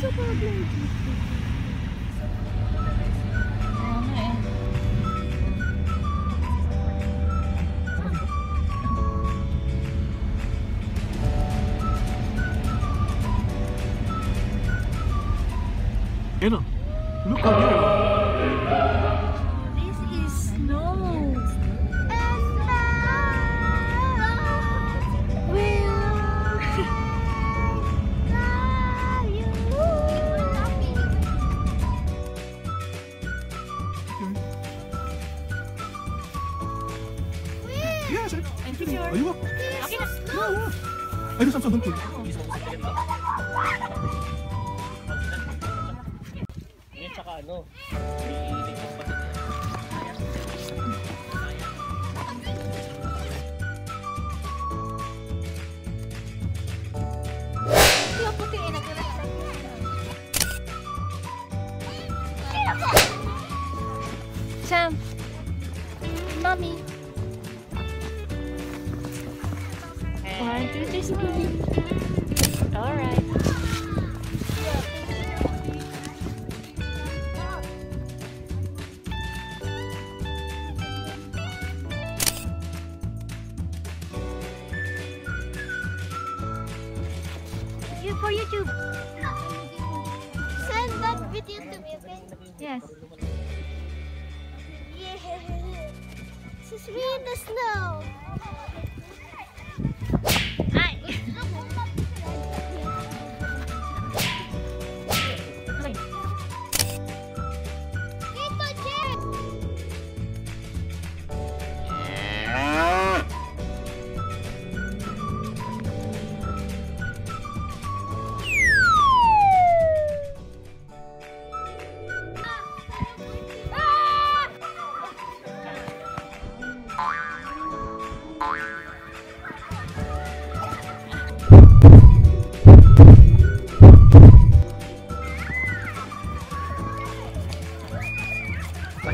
super blinky. Anna, look at you. This is snow. And yes, I think you are. You up? No. I do something good. No. Sam, mommy. 1, 2, 3, all right. For YouTube. Send that video to me, okay? Yes. Yeah. She's in the snow. Hi.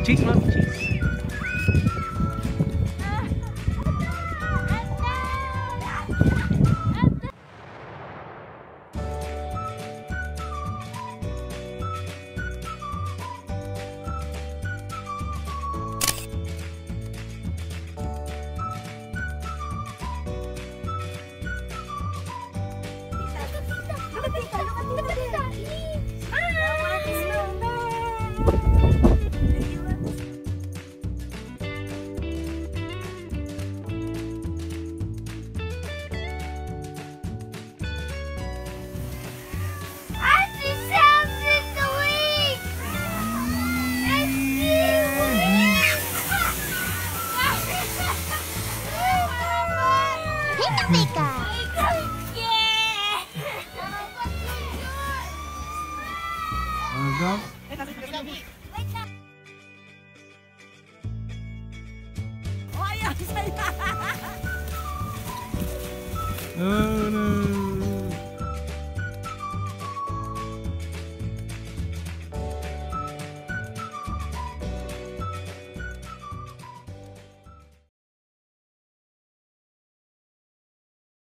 Cheese, mom, cheese. Let's go.